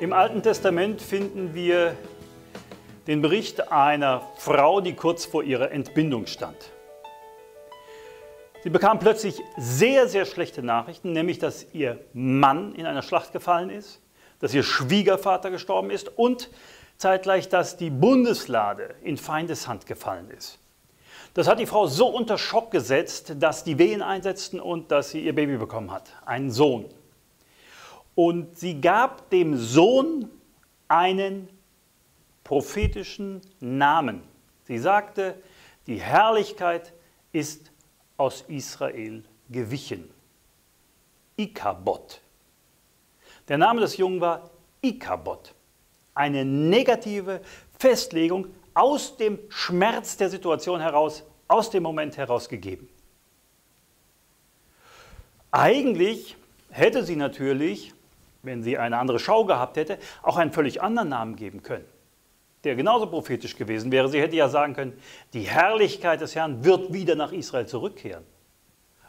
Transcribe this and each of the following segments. Im Alten Testament finden wir den Bericht einer Frau, die kurz vor ihrer Entbindung stand. Sie bekam plötzlich sehr, sehr schlechte Nachrichten, nämlich dass ihr Mann in einer Schlacht gefallen ist, dass ihr Schwiegervater gestorben ist und zeitgleich, dass die Bundeslade in Feindeshand gefallen ist. Das hat die Frau so unter Schock gesetzt, dass die Wehen einsetzten und dass sie ihr Baby bekommen hat, einen Sohn. Und sie gab dem Sohn einen prophetischen Namen. Sie sagte, die Herrlichkeit ist aus Israel gewichen. Ikabod. Der Name des Jungen war Ikabod. Eine negative Festlegung aus dem Schmerz der Situation heraus, aus dem Moment herausgegeben. Eigentlich hätte sie natürlich, wenn sie eine andere Schau gehabt hätte, auch einen völlig anderen Namen geben können, der genauso prophetisch gewesen wäre. Sie hätte ja sagen können, die Herrlichkeit des Herrn wird wieder nach Israel zurückkehren,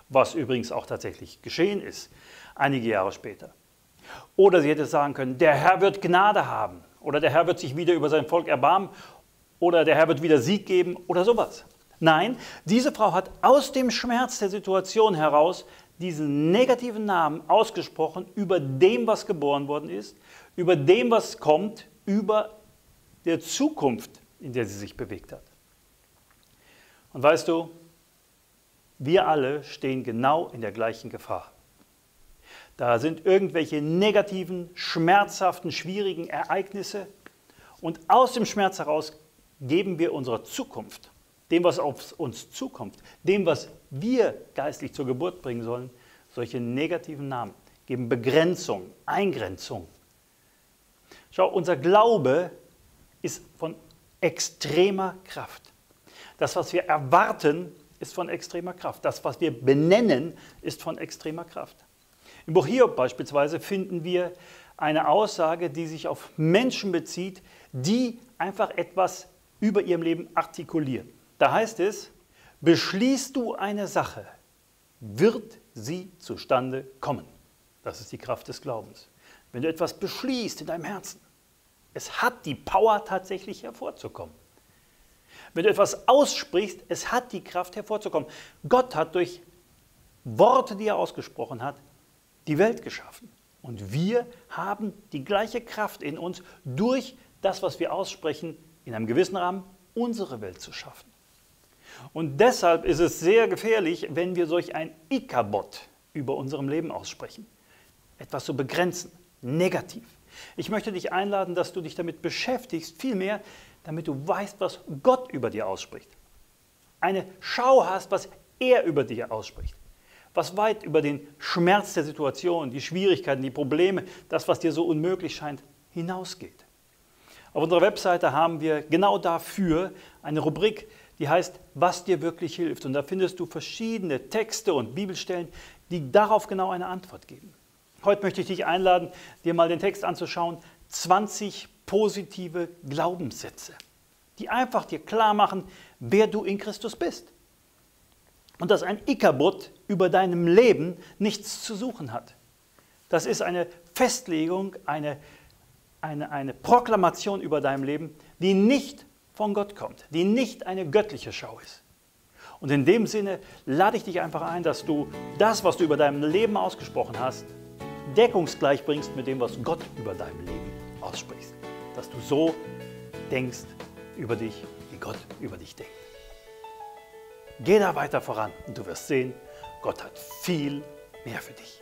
was übrigens auch tatsächlich geschehen ist, einige Jahre später. Oder sie hätte sagen können, der Herr wird Gnade haben oder der Herr wird sich wieder über sein Volk erbarmen oder der Herr wird wieder Sieg geben oder sowas. Nein, diese Frau hat aus dem Schmerz der Situation heraus diesen negativen Namen ausgesprochen über dem, was geboren worden ist, über dem, was kommt, über der Zukunft, in der sie sich bewegt hat. Und weißt du, wir alle stehen genau in der gleichen Gefahr. Da sind irgendwelche negativen, schmerzhaften, schwierigen Ereignisse und aus dem Schmerz heraus geben wir unserer Zukunft, dem, was auf uns zukommt, dem, was wir geistlich zur Geburt bringen sollen, solche negativen Namen, geben Begrenzung, Eingrenzung. Schau, unser Glaube ist von extremer Kraft. Das, was wir erwarten, ist von extremer Kraft. Das, was wir benennen, ist von extremer Kraft. Im Buch Hiob beispielsweise finden wir eine Aussage, die sich auf Menschen bezieht, die einfach etwas über ihrem Leben artikulieren. Da heißt es, beschließt du eine Sache, wird sie zustande kommen. Das ist die Kraft des Glaubens. Wenn du etwas beschließt in deinem Herzen, es hat die Power, tatsächlich hervorzukommen. Wenn du etwas aussprichst, es hat die Kraft, hervorzukommen. Gott hat durch Worte, die er ausgesprochen hat, die Welt geschaffen. Und wir haben die gleiche Kraft in uns, durch das, was wir aussprechen, in einem gewissen Rahmen unsere Welt zu schaffen. Und deshalb ist es sehr gefährlich, wenn wir solch ein Ikabod über unserem Leben aussprechen. Etwas zu begrenzen, negativ. Ich möchte dich einladen, dass du dich damit beschäftigst, vielmehr, damit du weißt, was Gott über dir ausspricht. Eine Schau hast, was er über dich ausspricht. Was weit über den Schmerz der Situation, die Schwierigkeiten, die Probleme, das, was dir so unmöglich scheint, hinausgeht. Auf unserer Webseite haben wir genau dafür eine Rubrik, die heißt, was dir wirklich hilft. Und da findest du verschiedene Texte und Bibelstellen, die darauf genau eine Antwort geben. Heute möchte ich dich einladen, dir mal den Text anzuschauen, 20 positive Glaubenssätze, die einfach dir klar machen, wer du in Christus bist. Und dass ein Ikabod über deinem Leben nichts zu suchen hat. Das ist eine Festlegung, eine Proklamation über deinem Leben, die nicht von Gott kommt, die nicht eine göttliche Schau ist. Und in dem Sinne lade ich dich einfach ein, dass du das, was du über deinem Leben ausgesprochen hast, deckungsgleich bringst mit dem, was Gott über dein Leben ausspricht. Dass du so denkst über dich, wie Gott über dich denkt. Geh da weiter voran und du wirst sehen, Gott hat viel mehr für dich.